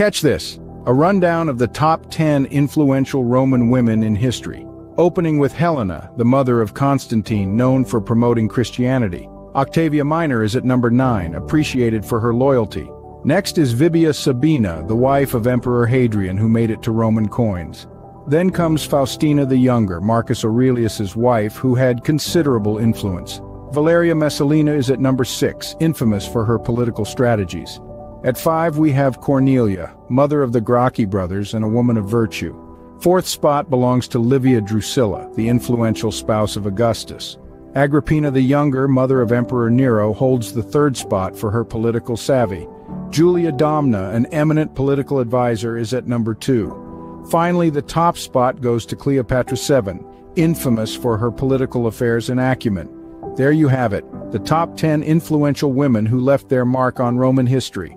Catch this, a rundown of the top 10 influential Roman women in history, opening with Helena, the mother of Constantine, known for promoting Christianity. Octavia Minor is at number 9, appreciated for her loyalty. Next is Vibia Sabina, the wife of Emperor Hadrian, who made it to Roman coins. Then comes Faustina the Younger, Marcus Aurelius's wife, who had considerable influence. Valeria Messalina is at number 6, infamous for her political strategies. At 5 we have Cornelia, mother of the Gracchi brothers and a woman of virtue. Fourth spot belongs to Livia Drusilla, the influential spouse of Augustus. Agrippina the Younger, mother of Emperor Nero, holds the 3rd spot for her political savvy. Julia Domna, an eminent political advisor, is at number 2. Finally, the top spot goes to Cleopatra VII, infamous for her political affairs and acumen. There you have it, the top 10 influential women who left their mark on Roman history.